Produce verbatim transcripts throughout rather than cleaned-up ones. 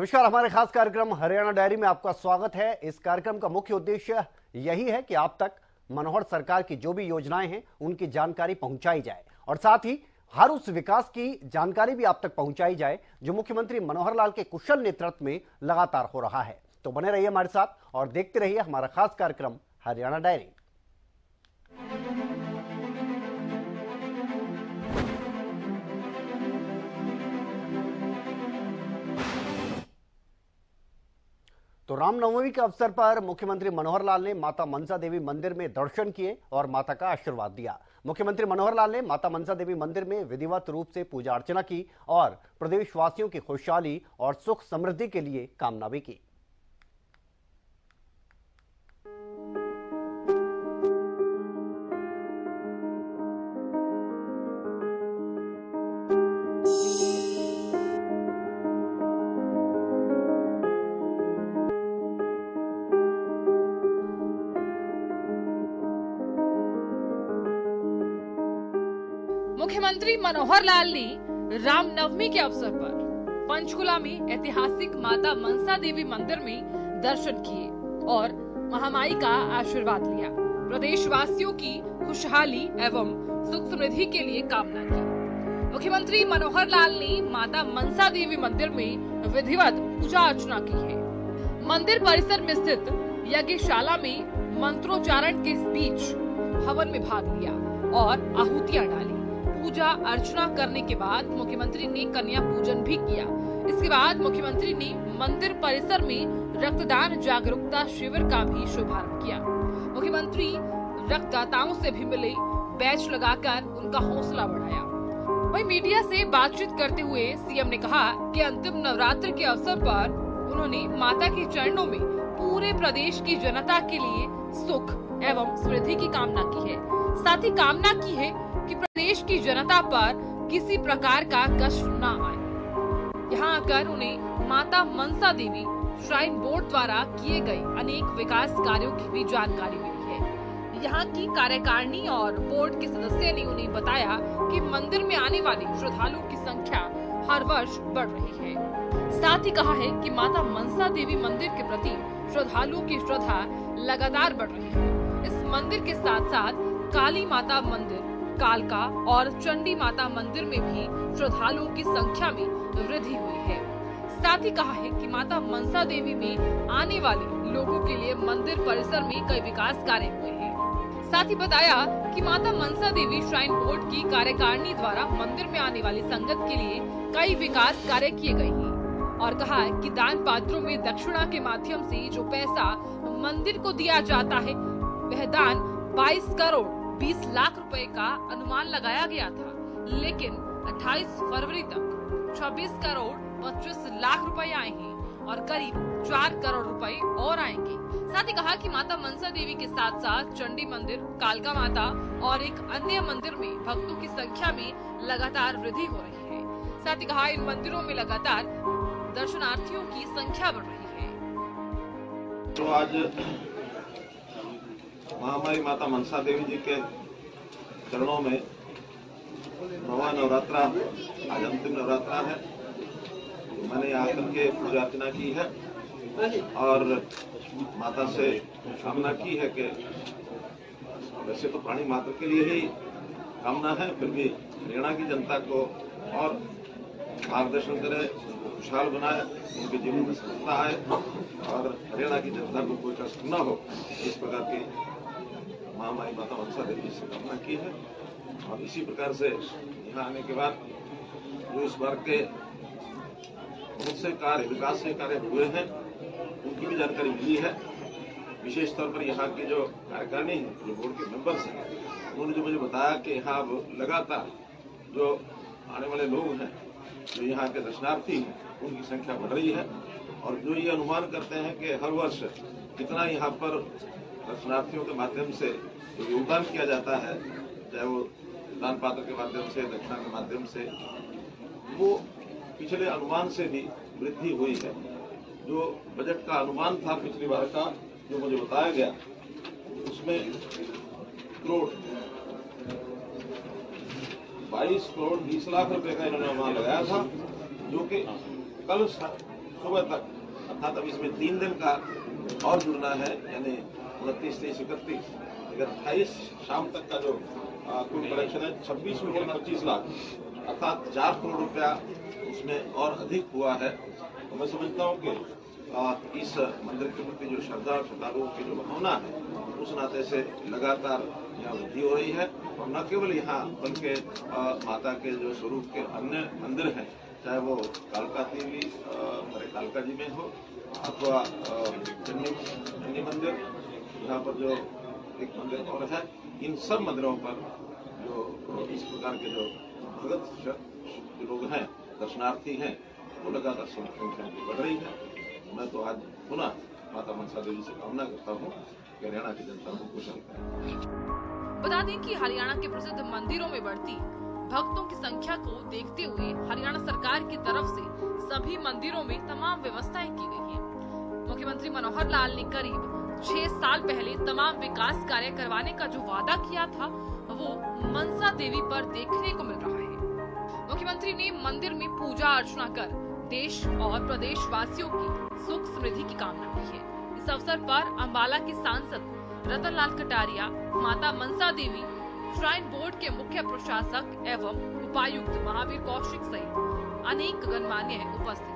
नमस्कार, हमारे खास कार्यक्रम हरियाणा डायरी में आपका स्वागत है। इस कार्यक्रम का मुख्य उद्देश्य यही है कि आप तक मनोहर सरकार की जो भी योजनाएं हैं उनकी जानकारी पहुंचाई जाए और साथ ही हर उस विकास की जानकारी भी आप तक पहुंचाई जाए जो मुख्यमंत्री मनोहर लाल के कुशल नेतृत्व में लगातार हो रहा है। तो बने रहिए हमारे साथ और देखते रहिए हमारा खास कार्यक्रम हरियाणा डायरी। तो रामनवमी के अवसर पर मुख्यमंत्री मनोहर लाल ने माता मनसा देवी मंदिर में दर्शन किए और माता का आशीर्वाद दिया। मुख्यमंत्री मनोहर लाल ने माता मनसा देवी मंदिर में विधिवत रूप से पूजा अर्चना की और प्रदेशवासियों की खुशहाली और सुख समृद्धि के लिए कामना भी की। मुख्यमंत्री मनोहर लाल ने रामनवमी के अवसर पर पंचकुला में ऐतिहासिक माता मनसा देवी मंदिर में दर्शन किए और महामाई का आशीर्वाद लिया। प्रदेशवासियों की खुशहाली एवं सुख समृद्धि के लिए कामना की। मुख्यमंत्री मनोहर लाल ने माता मनसा देवी मंदिर में विधिवत पूजा अर्चना की है। मंदिर परिसर में स्थित यज्ञशाला में मंत्रोच्चारण के बीच हवन में भाग लिया और आहुतियाँ डाली। पूजा अर्चना करने के बाद मुख्यमंत्री ने कन्या पूजन भी किया। इसके बाद मुख्यमंत्री ने मंदिर परिसर में रक्तदान जागरूकता शिविर का भी शुभारंभ किया। मुख्यमंत्री रक्तदाताओं से भी मिले, बैच लगाकर उनका हौसला बढ़ाया। वहीं मीडिया से बातचीत करते हुए सीएम ने कहा कि अंतिम नवरात्र के अवसर पर उन्होंने माता के चरणों में पूरे प्रदेश की जनता के लिए सुख एवं समृद्धि की कामना की है। साथ ही कामना की है कि प्रदेश की जनता पर किसी प्रकार का कष्ट न आए। यहाँ आकर उन्हें माता मनसा देवी श्राइन बोर्ड द्वारा किए गए अनेक विकास कार्यों की भी जानकारी मिली है। यहाँ की कार्यकारिणी और बोर्ड के सदस्य ने उन्हें बताया कि मंदिर में आने वाले श्रद्धालुओं की संख्या हर वर्ष बढ़ रही है। साथ ही कहा है कि माता मनसा देवी मंदिर के प्रति श्रद्धालुओं की श्रद्धा लगातार बढ़ रही है। इस मंदिर के साथ साथ काली माता मंदिर, कालका और चंडी माता मंदिर में भी श्रद्धालुओं की संख्या में वृद्धि हुई है। साथ ही कहा है कि माता मनसा देवी में आने वाले लोगों के लिए मंदिर परिसर में कई विकास कार्य हुए हैं। साथ ही बताया कि माता मनसा देवी श्राइन बोर्ड की कार्यकारिणी द्वारा मंदिर में आने वाली संगत के लिए कई विकास कार्य किए गए हैं और कहा कि दान पात्रों में दक्षिणा के माध्यम से जो पैसा मंदिर को दिया जाता है वह दान बाईस करोड़ बीस लाख रुपए का अनुमान लगाया गया था, लेकिन अट्ठाईस फरवरी तक छब्बीस करोड़ पच्चीस लाख रुपए आए हैं और करीब चार करोड़ रुपए और आएंगे। साथ ही कहा कि माता मनसा देवी के साथ साथ चंडी मंदिर, कालका माता और एक अन्य मंदिर में भक्तों की संख्या में लगातार वृद्धि हो रही है। साथ ही कहा इन मंदिरों में लगातार दर्शनार्थियों की संख्या बढ़ रही है। तो आज महामारी माता मनसा देवी जी के चरणों में नवा नवरात्रा, आज अंतिम नवरात्रा है। मैंने आकर के पूजा अर्चना की है और माता से कामना की है कि वैसे तो प्राणी मात्र के लिए ही कामना है, फिर भी हरियाणा की जनता को और मार्गदर्शन करे, खुशहाल बनाए, उनके जीवन में सफलता आए और हरियाणा की जनता को कोई कष्ट न हो, इस प्रकार की महामाई माता मनसा देवी से कामना की है। और इसी प्रकार से यहाँ आने के बाद जो इस वर्ग के बहुत से कार्य, विकास के कार्य हुए हैं, उनकी भी जानकारी मिली है। विशेष तौर पर यहाँ के जो कार्यकारिणी है, जो बोर्ड के मेंबर्स हैं, उन्होंने जो मुझे बताया कि यहाँ लगातार जो आने वाले लोग हैं, जो यहाँ के दर्शनार्थी हैं, उनकी संख्या बढ़ रही है और जो ये अनुमान करते हैं कि हर वर्ष कितना यहाँ पर दर्शनार्थियों के माध्यम से जो योगदान किया जाता है, चाहे वो दान पात्र के माध्यम से, दक्षिणा के माध्यम से, वो पिछले अनुमान से भी वृद्धि हुई है। जो बजट का अनुमान था पिछली बार का, जो मुझे बताया गया, उसमें करोड़ बाईस करोड़ बीस लाख रुपए का इन्होंने अनुमान लगाया था, जो कि कल सुबह तक, अर्थात अब इसमें तीन दिन का और जुड़ना है, यानी उनतीस तेईस इकतीस अट्ठाईस शाम तक का जो कुल कलेक्शन है छब्बीस में कुल पच्चीस लाख अर्थात चार करोड़ रुपया उसमें और अधिक हुआ है। तो मैं समझता हूँ कि इस मंदिर के प्रति जो श्रद्धा और श्रद्धालुओं की जो भावना है उस नाते से लगातार यहाँ वृद्धि हो रही है। और न केवल यहाँ बल्कि माता के जो स्वरूप के अन्य मंदिर हैं, चाहे वो कालका देवी हमारे कालका जी में हो अथवा चन्नी मंदिर, यहाँ पर जो एक मंदिर और है, इन सब मंदिरों पर जो इस प्रकार के जो भगत लोग हैं, दर्शनार्थी हैं, वो लगातार संख्या बढ़ रही है। मैं तो आज पुनः माता मनसा देवी से कामना करता हूँ कि हरियाणा की जनता को कुशल करें। बता दें कि हरियाणा के प्रसिद्ध मंदिरों में बढ़ती भक्तों की संख्या को देखते हुए हरियाणा सरकार की तरफ से सभी मंदिरों में तमाम व्यवस्थाएं की गई है। मुख्यमंत्री मनोहर लाल ने करीब छह साल पहले तमाम विकास कार्य करवाने का जो वादा किया था वो मनसा देवी पर देखने को मिल रहा है। मुख्यमंत्री ने मंदिर में पूजा अर्चना कर देश और प्रदेश वासियों की सुख समृद्धि की कामना की है। इस अवसर पर अम्बाला के सांसद रतन लाल कटारिया, माता मनसा देवी श्राइन बोर्ड के मुख्य प्रशासक एवं उपायुक्त महावीर कौशिक सहित अनेक गणमान्य उपस्थित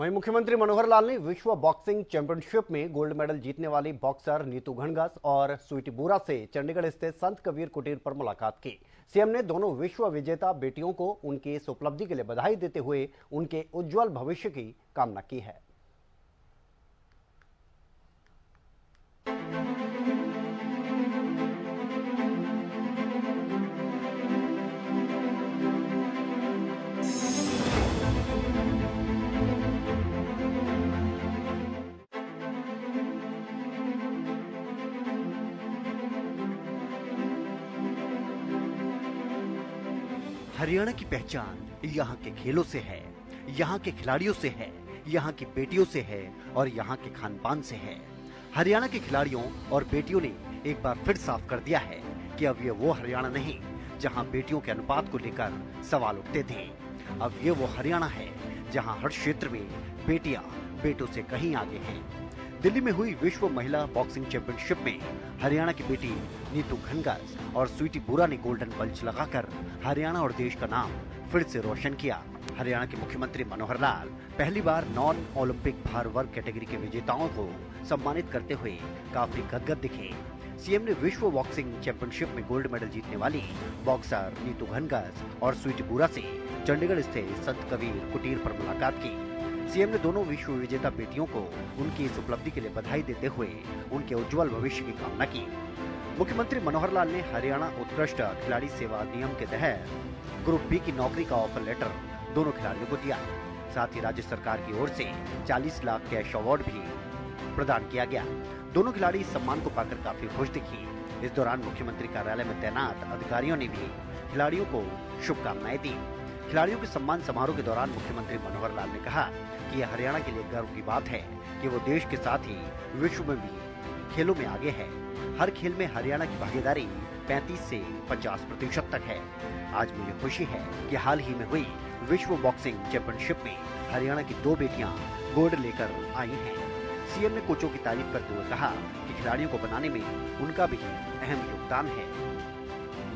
वहीं मुख्यमंत्री मनोहर लाल ने विश्व बॉक्सिंग चैंपियनशिप में गोल्ड मेडल जीतने वाली बॉक्सर नीतू घनघास और स्वीटी बुरा से चंडीगढ़ स्थित संत कबीर कुटीर पर मुलाकात की। सीएम ने दोनों विश्व विजेता बेटियों को उनकी इस उपलब्धि के लिए बधाई देते हुए उनके उज्जवल भविष्य की कामना की है। हरियाणा की पहचान यहाँ के खेलों से है, यहाँ के खिलाड़ियों से है, यहाँ की बेटियों से है और यहाँ के खान पान से है। हरियाणा के खिलाड़ियों और बेटियों ने एक बार फिर साफ कर दिया है कि अब ये वो हरियाणा नहीं जहाँ बेटियों के अनुपात को लेकर सवाल उठते थे, अब ये वो हरियाणा है जहाँ हर क्षेत्र में बेटियाँ बेटों से कहीं आगे हैं। दिल्ली में हुई विश्व महिला बॉक्सिंग चैंपियनशिप में हरियाणा की बेटी नीतू घनघास और स्वीटी बुरा ने गोल्डन पल्च लगाकर हरियाणा और देश का नाम फिर से रोशन किया। हरियाणा के मुख्यमंत्री मनोहर लाल पहली बार नॉन ओलंपिक भार वर्ग कैटेगरी के विजेताओं को सम्मानित करते हुए काफी गदगद दिखे। सीएम ने विश्व बॉक्सिंग चैंपियनशिप में गोल्ड मेडल जीतने वाली बॉक्सर नीतू घनघास और स्वीटी बुरा से चंडीगढ़ स्थित संत कबीर कुटीर पर मुलाकात की। सीएम ने दोनों विश्व विजेता बेटियों को उनकी इस उपलब्धि के लिए बधाई देते हुए उनके उज्जवल भविष्य की कामना की। मुख्यमंत्री मनोहर लाल ने हरियाणा उत्कृष्ट खिलाड़ी सेवा नियम के तहत ग्रुप बी की नौकरी का ऑफर लेटर दोनों खिलाड़ियों को दिया। साथ ही राज्य सरकार की ओर से चालीस लाख कैश अवार्ड भी प्रदान किया गया। दोनों खिलाड़ी इस सम्मान को पाकर काफी खुश दिखी। इस दौरान मुख्यमंत्री कार्यालय में तैनात अधिकारियों ने भी खिलाड़ियों को शुभकामनाएं दी। खिलाड़ियों के सम्मान समारोह के दौरान मुख्यमंत्री मनोहर लाल ने कहा कि यह हरियाणा के लिए गर्व की बात है कि वो देश के साथ ही विश्व में भी खेलों में आगे है। हर खेल में हरियाणा की भागीदारी पैंतीस से पचास प्रतिशत तक है। आज मुझे खुशी है कि हाल ही में हुई विश्व बॉक्सिंग चैंपियनशिप में हरियाणा की दो बेटियां गोल्ड लेकर आई हैं। सीएम ने कोचों की तारीफ करते हुए कहा कि खिलाड़ियों को बनाने में उनका भी अहम योगदान है।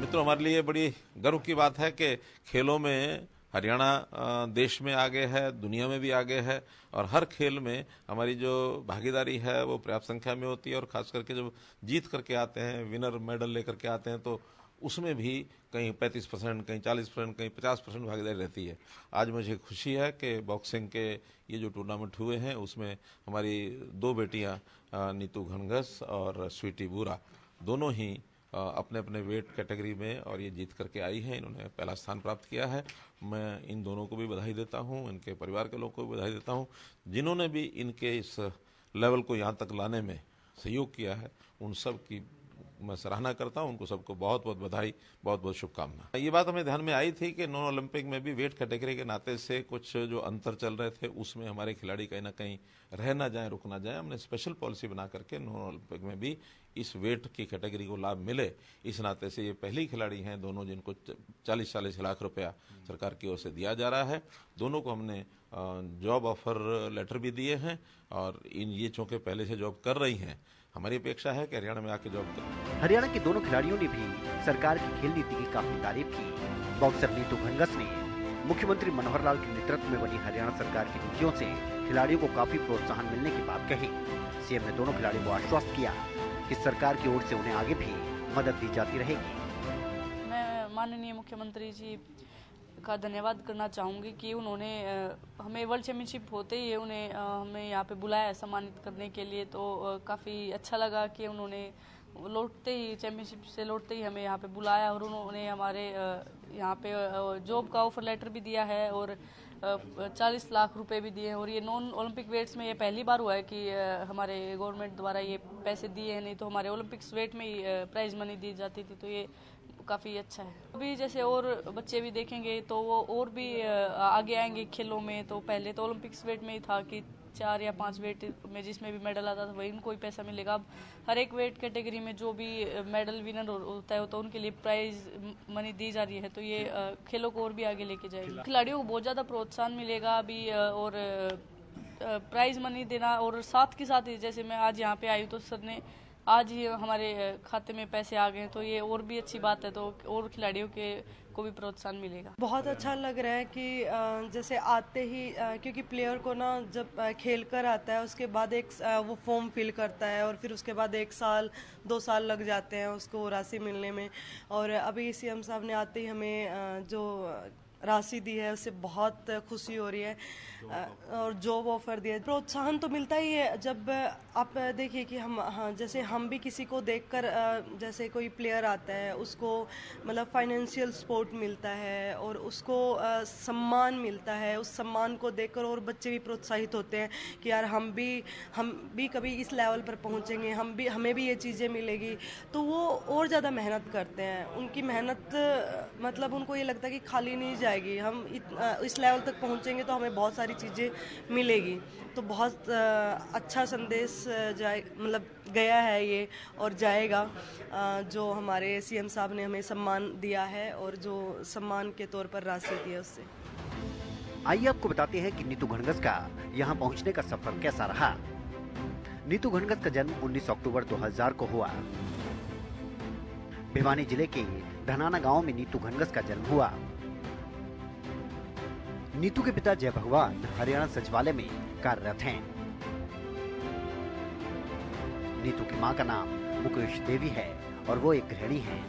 मित्रों, हमारे लिए बड़ी गर्व की बात है कि खेलों में हरियाणा देश में आगे है, दुनिया में भी आगे है और हर खेल में हमारी जो भागीदारी है वो पर्याप्त संख्या में होती है और खास करके जब जीत करके आते हैं, विनर मेडल लेकर के आते हैं तो उसमें भी कहीं पैंतीस परसेंट, कहीं चालीस परसेंट, कहीं पचास परसेंट भागीदारी रहती है। आज मुझे खुशी है कि बॉक्सिंग के ये जो टूर्नामेंट हुए हैं उसमें हमारी दो बेटियाँ नीतू घनघास और स्वीटी बुरा दोनों ही अपने अपने वेट कैटेगरी में और ये जीत करके आई हैं। इन्होंने पहला स्थान प्राप्त किया है। मैं इन दोनों को भी बधाई देता हूँ, इनके परिवार के लोगों को भी बधाई देता हूँ जिन्होंने भी इनके इस लेवल को यहाँ तक लाने में सहयोग किया है। उन सब की मैं सराहना करता हूँ, उनको सबको बहुत बहुत बधाई, बहुत बहुत शुभकामना। ये बात हमें ध्यान में आई थी कि नॉन ओलंपिक में भी वेट कैटेगरी के नाते से कुछ जो अंतर चल रहे थे उसमें हमारे खिलाड़ी कहीं ना कहीं रह ना जाए, रुक ना जाए। हमने स्पेशल पॉलिसी बना करके नॉन ओलंपिक में भी इस वेट की कैटेगरी को लाभ मिले, इस नाते से ये पहली खिलाड़ी हैं दोनों जिनको चालीस चालीस लाख रुपया सरकार की ओर से दिया जा रहा है। दोनों को हमने जॉब ऑफर लेटर भी दिए हैं और इन ये चूंकि पहले से जॉब कर रही हैं, हमारी अपेक्षा है कि हरियाणा में आके जॉब करें। हरियाणा के दोनों खिलाड़ियों ने भी सरकार की खेल नीति की काफी तारीफ की। बॉक्सर नीतू घनघास ने मुख्यमंत्री मनोहर लाल के नेतृत्व में बनी हरियाणा सरकार की नीतियों से खिलाड़ियों को काफी प्रोत्साहन मिलने की बात कही। सीएम ने दोनों खिलाड़ियों को आश्वस्त किया कि सरकार की ओर से उन्हें आगे भी मदद दी जाती रहेगी। मैं माननीय मुख्यमंत्री जी का धन्यवाद करना चाहूँगी कि उन्होंने हमें वर्ल्ड चैम्पियनशिप होते ही उन्हें हमें यहाँ पे बुलाया सम्मानित करने के लिए, तो काफ़ी अच्छा लगा कि उन्होंने लौटते ही चैम्पियनशिप से लौटते ही हमें यहाँ पे बुलाया और उन्होंने हमारे यहाँ पे जॉब का ऑफर लेटर भी दिया है और चालीस लाख रुपए भी दिए हैं। और ये नॉन ओलंपिक वेट्स में ये पहली बार हुआ है कि हमारे गवर्नमेंट द्वारा ये पैसे दिए हैं, नहीं तो हमारे ओलंपिक्स वेट में ही प्राइज मनी दी जाती थी, तो ये काफ़ी अच्छा है। अभी जैसे और बच्चे भी देखेंगे तो वो और भी आगे आएंगे खेलों में। तो पहले तो ओलंपिक्स वेट में ही था कि चार या पांच वेट में जिसमें भी मेडल आता था वही उनको ही पैसा मिलेगा। अब हर एक वेट कैटेगरी में जो भी मेडल विनर होता है तो उनके लिए प्राइज मनी दी जा रही है, तो ये खेलों को और भी आगे लेके जाएगी। खिलाड़ियों को बहुत ज़्यादा प्रोत्साहन मिलेगा अभी और प्राइज मनी देना, और साथ के साथ जैसे मैं आज यहाँ पे आई हूँ तो सर ने आज ही हमारे खाते में पैसे आ गए हैं, तो ये और भी अच्छी बात है। तो और खिलाड़ियों के को भी प्रोत्साहन मिलेगा। बहुत अच्छा लग रहा है कि जैसे आते ही, क्योंकि प्लेयर को ना जब खेल कर आता है उसके बाद एक वो फॉर्म फिल करता है और फिर उसके बाद एक साल दो साल लग जाते हैं उसको राशि मिलने में, और अभी सीएम साहब ने आते ही हमें जो राशि दी है उससे बहुत खुशी हो रही है और जॉब ऑफर दिया। प्रोत्साहन तो मिलता ही है। जब आप देखिए कि हम हाँ जैसे हम भी किसी को देखकर जैसे कोई प्लेयर आता है उसको मतलब फाइनेंशियल सपोर्ट मिलता है और उसको सम्मान मिलता है, उस सम्मान को देखकर और बच्चे भी प्रोत्साहित होते हैं कि यार हम भी हम भी कभी इस लेवल पर पहुँचेंगे, हम भी हमें भी ये चीज़ें मिलेगी, तो वो और ज़्यादा मेहनत करते हैं। उनकी मेहनत मतलब उनको ये लगता है कि खाली नहीं जाए, हम इस लेवल तक पहुंचेंगे तो हमें बहुत सारी चीज़ें मिलेगी। तो बहुत अच्छा संदेश जाए मतलब गया है ये और जाएगा, जो हमारे सीएम साहब ने हमें सम्मान दिया है और जो सम्मान के तौर पर राशि दी है उससे। आइए आपको बताते हैं कि नीतू घनघास का यहाँ पहुँचने का सफर कैसा रहा। नीतू घनघास का जन्म उन्नीस अक्टूबर दो हजार को हुआ। भिवानी जिले के धनाना गाँव में नीतू घनघास का जन्म हुआ। नीतू के पिता जय भगवान हरियाणा सचिवालय में कार्यरत हैं। नीतू की मां का नाम मुकेश देवी है और वो एक गृहिणी हैं।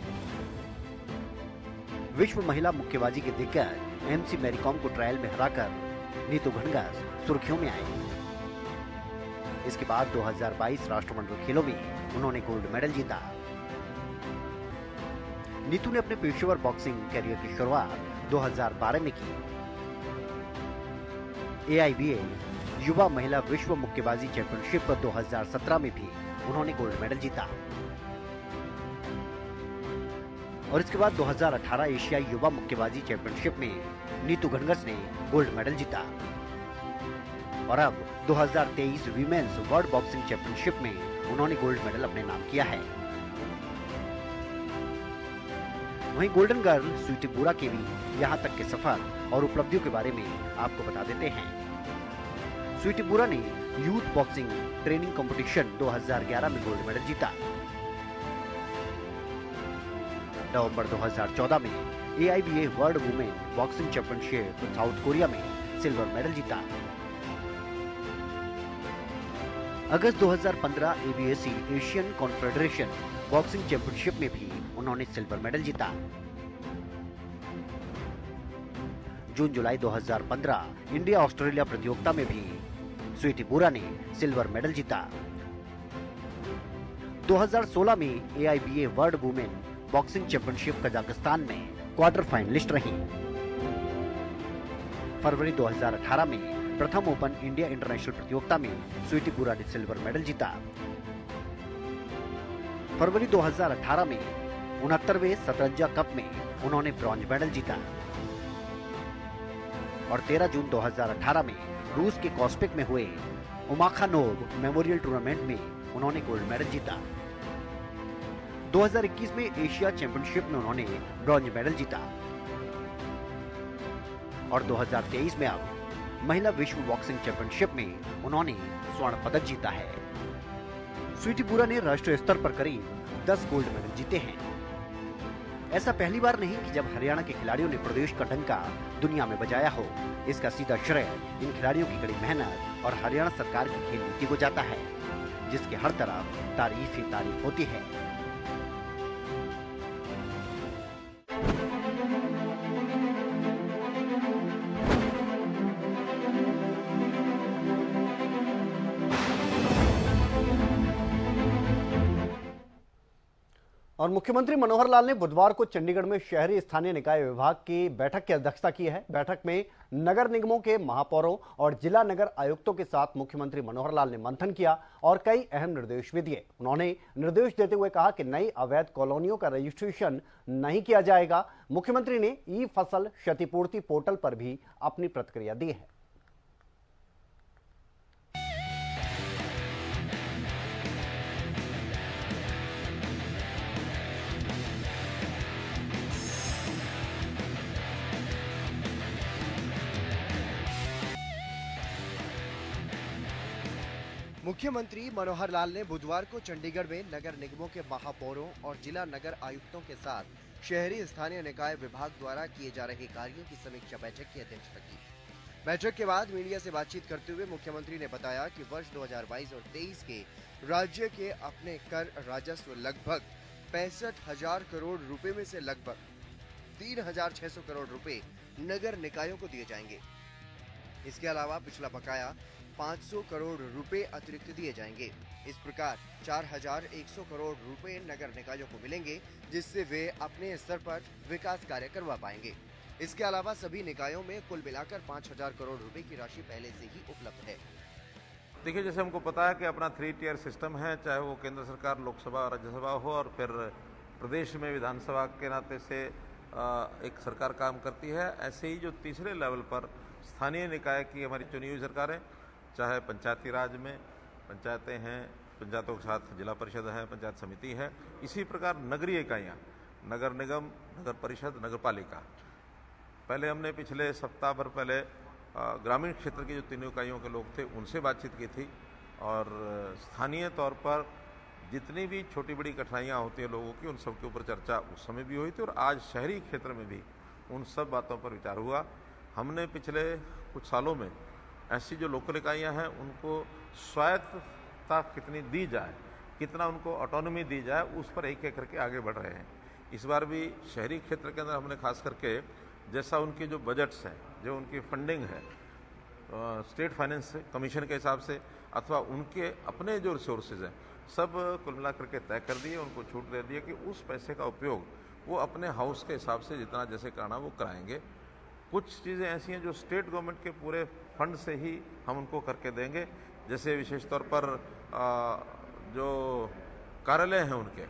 विश्व महिला मुक्केबाजी के दिग्गज एमसी मैरीकॉम को ट्रायल में हराकर नीतू घनघास सुर्खियों में आई। इसके बाद दो हजार बाईस राष्ट्रमंडल खेलों में उन्होंने गोल्ड मेडल जीता। नीतू ने अपने पेशेवर बॉक्सिंग करियर की शुरुआत दो हजार बारह में की। ए आई बी ए युवा महिला विश्व मुक्केबाजी चैंपियनशिप दो हजार सत्रह में भी उन्होंने गोल्ड मेडल जीता और इसके बाद दो हजार अठारह एशियाई युवा मुक्केबाजी चैंपियनशिप में नीतू घनघास ने गोल्ड मेडल जीता और अब दो हजार तेईस वीमेंस वर्ल्ड बॉक्सिंग चैंपियनशिप में उन्होंने गोल्ड मेडल अपने नाम किया है। वहीं गोल्डन गर्ल स्वीटी बुरा के भी यहाँ तक के सफर और उपलब्धियों के बारे में आपको बता देते हैं। स्वीटी बुरा ने यूथ बॉक्सिंग ट्रेनिंग कंपटीशन दो हजार ग्यारह में गोल्ड मेडल जीता। नवंबर दो हजार चौदह में A I B A world women boxing championship South Korea में सिल्वर मेडल जीता। अगस्त दो हजार पंद्रह A B A C Asian confederation boxing championship में भी उन्होंने सिल्वर मेडल जीता। जून जुलाई दो हजार पंद्रह इंडिया ऑस्ट्रेलिया प्रतियोगिता में भी स्वीटी बुरा ने सिल्वर मेडल जीता। दो हजार सोलह में A I B A world women boxing championship Kazakhstan में क्वार्टर फाइनलिस्ट रही। फरवरी दो हजार अठारह में प्रथम ओपन इंडिया इंटरनेशनल प्रतियोगिता में स्वीटी बुरा ने सिल्वर मेडल जीता। फरवरी दो हज़ार अठारह में उनहत्तरवें शतरंजा कप में उन्होंने ब्रॉन्ज मेडल जीता और तेरह जून दो हज़ार अठारह में रूस के कॉस्पिक में हुए उमाखानोव मेमोरियल टूर्नामेंट में उन्होंने गोल्ड मेडल जीता। दो हज़ार इक्कीस में एशिया चैंपियनशिप में उन्होंने ब्रॉन्ज मेडल जीता और दो हज़ार तेईस में अब महिला विश्व बॉक्सिंग चैंपियनशिप में उन्होंने स्वर्ण पदक जीता है। स्वीटी बुरा ने राष्ट्रीय स्तर पर करीब दस गोल्ड मेडल जीते हैं। ऐसा पहली बार नहीं कि जब हरियाणा के खिलाड़ियों ने प्रदेश का डंका दुनिया में बजाया हो। इसका सीधा श्रेय इन खिलाड़ियों की कड़ी मेहनत और हरियाणा सरकार की खेल नीति को जाता है, जिसके हर तरफ तारीफ ही तारीफ होती है। और मुख्यमंत्री मनोहर लाल ने बुधवार को चंडीगढ़ में शहरी स्थानीय निकाय विभाग की बैठक की अध्यक्षता की है। बैठक में नगर निगमों के महापौरों और जिला नगर आयुक्तों के साथ मुख्यमंत्री मनोहर लाल ने मंथन किया और कई अहम निर्देश भी दिए। उन्होंने निर्देश देते हुए कहा कि नई अवैध कॉलोनियों का रजिस्ट्रेशन नहीं किया जाएगा। मुख्यमंत्री ने ई फसल क्षतिपूर्ति पोर्टल पर भी अपनी प्रतिक्रिया दी है। मुख्यमंत्री मनोहर लाल ने बुधवार को चंडीगढ़ में नगर निगमों के महापौरों और जिला नगर आयुक्तों के साथ शहरी स्थानीय निकाय विभाग द्वारा किए जा रहे कार्यों की समीक्षा बैठक की अध्यक्षता की। बैठक के बाद मीडिया से बातचीत करते हुए मुख्यमंत्री ने बताया कि वर्ष दो हज़ार बाईस और तेईस के राज्य के अपने कर राजस्व लगभग पैंसठ हजार करोड़ रूपए में से लगभग तीन हजार छह सौ करोड़ रूपए नगर निकायों को दिए जाएंगे। इसके अलावा पिछला बकाया पाँच सौ करोड़ रुपए अतिरिक्त दिए जाएंगे। इस प्रकार चार हज़ार एक सौ करोड़ रुपए नगर निकायों को मिलेंगे, जिससे वे अपने स्तर पर विकास कार्य करवा पाएंगे। इसके अलावा सभी निकायों में कुल मिलाकर पाँच हज़ार करोड़ रुपए की राशि पहले से ही उपलब्ध है। देखिए, जैसे हमको पता है कि अपना थ्री टीयर सिस्टम है, चाहे वो केंद्र सरकार लोकसभा और राज्यसभा हो और फिर प्रदेश में विधानसभा के नाते से एक सरकार काम करती है। ऐसे ही जो तीसरे लेवल पर स्थानीय निकाय की हमारी चुनी हुई सरकारें, चाहे पंचायती राज में पंचायतें हैं, पंचायतों के साथ जिला परिषद है, पंचायत समिति है, इसी प्रकार नगरीय इकाइयाँ नगर निगम, नगर परिषद, नगर पालिका। पहले हमने पिछले सप्ताह भर पहले ग्रामीण क्षेत्र की जो तीनों इकाइयों के लोग थे उनसे बातचीत की थी और स्थानीय तौर पर जितनी भी छोटी बड़ी कठिनाइयाँ होती हैं लोगों की, उन सब के ऊपर चर्चा उस समय भी हुई थी और आज शहरी क्षेत्र में भी उन सब बातों पर विचार हुआ। हमने पिछले कुछ सालों में ऐसी जो लोकल इकाइयाँ हैं उनको स्वायत्तता कितनी दी जाए, कितना उनको ऑटोनॉमी दी जाए, उस पर एक एक करके आगे बढ़ रहे हैं। इस बार भी शहरी क्षेत्र के अंदर हमने खास करके जैसा उनके जो बजट्स हैं, जो उनकी फंडिंग है स्टेट फाइनेंस कमीशन के हिसाब से अथवा उनके अपने जो रिसोर्सेज हैं, सब कुल मिला करके तय कर दिए, उनको छूट दे दिए कि उस पैसे का उपयोग वो अपने हाउस के हिसाब से जितना जैसे कराना वो कराएंगे। कुछ चीज़ें ऐसी हैं जो स्टेट गवर्नमेंट के पूरे फंड से ही हम उनको करके देंगे, जैसे विशेष तौर पर आ, जो कार्यालय हैं उनके,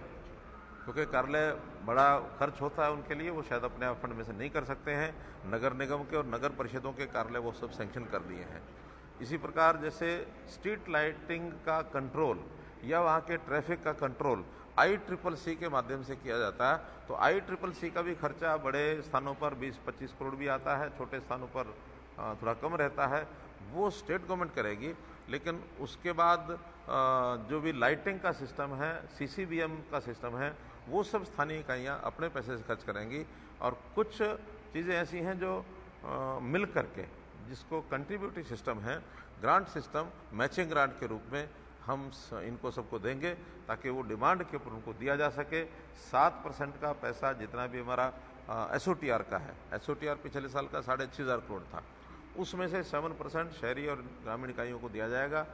क्योंकि कार्यालय बड़ा खर्च होता है उनके लिए, वो शायद अपने आप फंड में से नहीं कर सकते हैं। नगर निगम के और नगर परिषदों के कार्यालय वो सब सैंक्शन कर दिए हैं। इसी प्रकार जैसे स्ट्रीट लाइटिंग का कंट्रोल या वहाँ के ट्रैफिक का कंट्रोल आई ट्रिपल सी के माध्यम से किया जाता है, तो आई ट्रिपल सी का भी खर्चा बड़े स्थानों पर बीस पच्चीस करोड़ भी आता है, छोटे स्थानों पर थोड़ा कम रहता है, वो स्टेट गवर्नमेंट करेगी। लेकिन उसके बाद जो भी लाइटिंग का सिस्टम है, सीसीबीएम का सिस्टम है, वो सब स्थानीय इकाइयाँ अपने पैसे से खर्च करेंगी। और कुछ चीज़ें ऐसी हैं जो मिल करके, जिसको कंट्रीब्यूटरी सिस्टम है, ग्रांट सिस्टम, मैचिंग ग्रांट के रूप में हम इनको सबको देंगे ताकि वो डिमांड के ऊपर उनको दिया जा सके। सात परसेंट का पैसा जितना भी हमारा एस ओ टी आर का है, एस ओ टी आर पिछले साल का साढ़े छः हज़ार करोड़ था, उसमें से सेवन परसेंट शहरी और ग्रामीण इकाइयों को दिया जाएगा।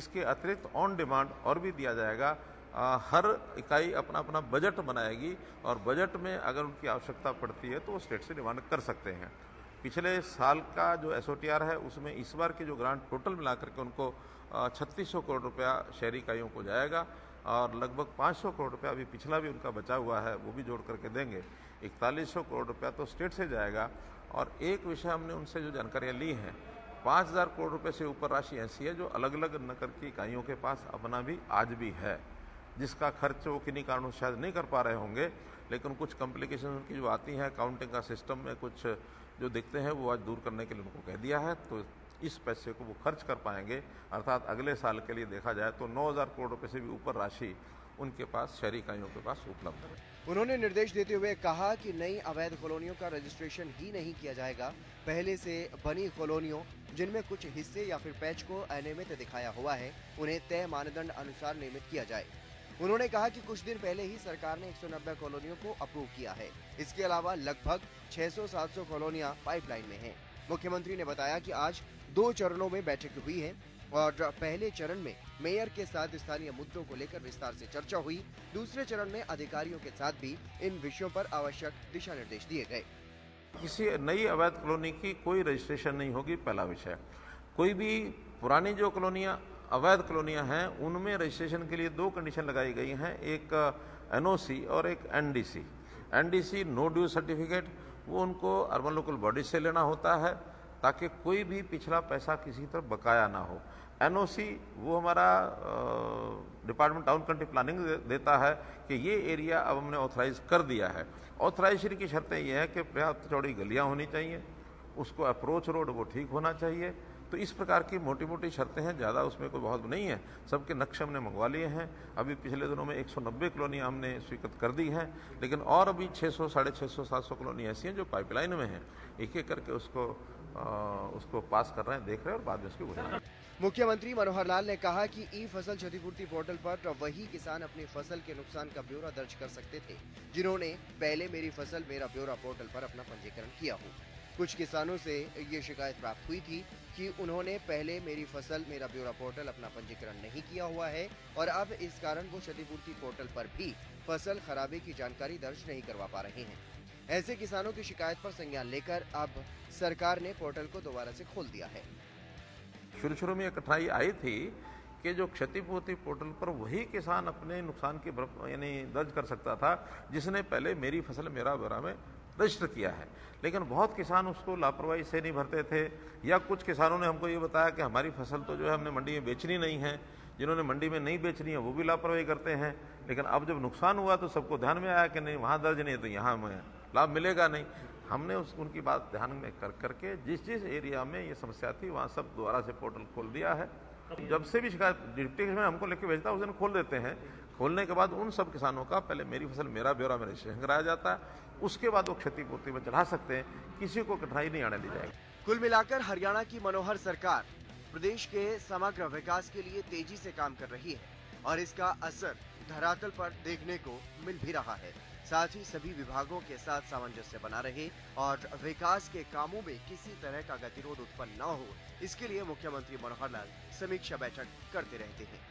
इसके अतिरिक्त ऑन डिमांड और भी दिया जाएगा। आ, हर इकाई अपना अपना बजट बनाएगी और बजट में अगर उनकी आवश्यकता पड़ती है तो वो स्टेट से डिमांड कर सकते हैं। पिछले साल का जो एस ओ टी आर है उसमें इस बार की जो ग्रांट टोटल मिला करके उनको छत्तीस सौ करोड़ रुपया शहरी इकाइयों को जाएगा। और लगभग पाँच सौ करोड़ रुपया अभी पिछला भी उनका बचा हुआ है, वो भी जोड़ करके देंगे। इकतालीस सौ करोड़ रुपया तो स्टेट से जाएगा। और एक विषय हमने उनसे जो जानकारियाँ ली हैं, पाँच हज़ार करोड़ रुपये से ऊपर राशि ऐसी है जो अलग अलग नगर की इकाइयों के पास अपना भी आज भी है, जिसका खर्च वो किन्हीं कारणों शायद नहीं कर पा रहे होंगे, लेकिन कुछ कॉम्प्लिकेशन उनकी जो आती हैं काउंटिंग का सिस्टम में कुछ जो दिखते हैं वो आज दूर करने के लिए उनको कह दिया है। तो इस पैसे को वो खर्च कर पाएंगे, अर्थात अगले साल के लिए देखा जाए तो नौ हज़ार करोड़ रुपये से भी ऊपर राशि उनके पास शहरी इकाइयों के पास उपलब्ध है। उन्होंने निर्देश देते हुए कहा कि नई अवैध कॉलोनियों का रजिस्ट्रेशन ही नहीं किया जाएगा। पहले से बनी कॉलोनियों जिनमें कुछ हिस्से या फिर पैच को अनियमित दिखाया हुआ है, उन्हें तय मानदंड अनुसार नियमित किया जाए। उन्होंने कहा कि कुछ दिन पहले ही सरकार ने एक सौ नब्बे कॉलोनियों को अप्रूव किया है। इसके अलावा लगभग छह सौ से सात सौ कॉलोनियां पाइपलाइन में हैं। मुख्यमंत्री ने बताया कि आज दो चरणों में बैठक हुई है और पहले चरण में मेयर के साथ स्थानीय मुद्दों को लेकर विस्तार से चर्चा हुई। दूसरे चरण में अधिकारियों के साथ भी इन विषयों पर आवश्यक दिशा निर्देश दिए गए। किसी नई अवैध कॉलोनी की कोई रजिस्ट्रेशन नहीं होगी, पहला विषय। कोई भी पुरानी जो कॉलोनियाँ अवैध कॉलोनियाँ हैं उनमें रजिस्ट्रेशन के लिए दो कंडीशन लगाई गई हैं, एक एनओसी और एक NDC. NDC no due certificate, वो उनको अर्बन लोकल बॉडी से लेना होता है ताकि कोई भी पिछला पैसा किसी तरह बकाया ना हो। एनओसी वो हमारा डिपार्टमेंट टाउन कंट्री प्लानिंग देता है कि ये एरिया अब हमने ऑथराइज कर दिया है। ऑथराइजेशन की शर्तें ये हैं कि पर्याप्त चौड़ी गलियाँ होनी चाहिए, उसको अप्रोच रोड वो ठीक होना चाहिए। तो इस प्रकार की मोटी मोटी शर्तें हैं, ज़्यादा उसमें कोई बहुत नहीं है। सबके नक्शे हमने मंगवा लिए हैं। अभी पिछले दिनों में एक सौ नब्बे कॉलोनियाँ हमने स्वीकृत कर दी हैं, लेकिन और अभी छह सौ साढ़े छह सौ सात सौ कॉलोनी ऐसी हैं जो पाइपलाइन में हैं। एक एक करके उसको आ, उसको पास कर रहे हैं, देख रहे हैं और बाद में उसकी घोषणा। मुख्यमंत्री मनोहर लाल ने कहा कि ई फसल क्षतिपूर्ति पोर्टल पर वही किसान अपनी फसल के नुकसान का ब्यौरा दर्ज कर सकते थे जिन्होंने पहले मेरी फसल मेरा ब्यौरा पोर्टल पर अपना पंजीकरण किया हो। कुछ किसानों से ये शिकायत प्राप्त हुई थी कि उन्होंने पहले मेरी फसल मेरा ब्यौरा पोर्टल अपना पंजीकरण नहीं किया हुआ है और अब इस कारण वो क्षतिपूर्ति पोर्टल पर भी फसल खराबे की जानकारी दर्ज नहीं करवा पा रहे हैं। ऐसे किसानों की शिकायत पर संज्ञान लेकर अब सरकार ने पोर्टल को दोबारा से खोल दिया है। शुरू शुरू में कठिनाई आई थी कि जो क्षतिपूर्ति पोर्टल पर वही किसान अपने नुकसान की यानी दर्ज कर सकता था जिसने पहले मेरी फसल मेरा ब्यौरा में रजिस्टर किया है, लेकिन बहुत किसान उसको लापरवाही से नहीं भरते थे। या कुछ किसानों ने हमको ये बताया कि हमारी फसल तो जो है हमने मंडी में बेचनी नहीं है, जिन्होंने मंडी में नहीं बेचनी है वो भी लापरवाही करते हैं। लेकिन अब जब नुकसान हुआ तो सबको ध्यान में आया कि नहीं, वहाँ दर्ज नहीं है तो यहाँ हमें लाभ मिलेगा नहीं। हमने उस उनकी बात ध्यान में कर करके जिस जिस एरिया में ये समस्या थी वहाँ सब दोबारा से पोर्टल खोल दिया है। जब से भी शिकायत डिप्टी कमिश्नर हमको लेके भेजता है उस दिन खोल देते हैं। खोलने के बाद उन सब किसानों का पहले मेरी फसल मेरा ब्यौरा में रजिस्ट्रेशन कराया जाता है, उसके बाद वो क्षतिपूर्ति में चढ़ा सकते हैं। किसी को कठिनाई नहीं आने दी जाएगी। कुल मिलाकर हरियाणा की मनोहर सरकार प्रदेश के समग्र विकास के लिए तेजी से काम कर रही है और इसका असर धरातल पर देखने को मिल भी रहा है। साथ ही सभी विभागों के साथ सामंजस्य बना रहे और विकास के कामों में किसी तरह का गतिरोध उत्पन्न न हो, इसके लिए मुख्यमंत्री मनोहर लाल समीक्षा बैठक करते रहते हैं।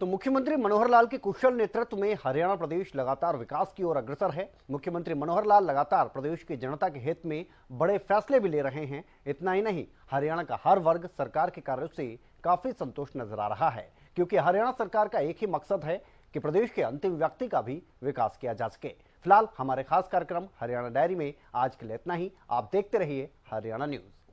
तो मुख्यमंत्री मनोहर लाल के कुशल नेतृत्व में हरियाणा प्रदेश लगातार विकास की ओर अग्रसर है। मुख्यमंत्री मनोहर लाल लगातार प्रदेश की जनता के हित में बड़े फैसले भी ले रहे हैं। इतना ही नहीं, हरियाणा का हर वर्ग सरकार के कार्यों से काफी संतुष्ट नजर आ रहा है, क्योंकि हरियाणा सरकार का एक ही मकसद है कि प्रदेश के अंतिम व्यक्ति का भी विकास किया जा सके। फिलहाल हमारे खास कार्यक्रम हरियाणा डायरी में आज के लिए इतना ही। आप देखते रहिए हरियाणा न्यूज।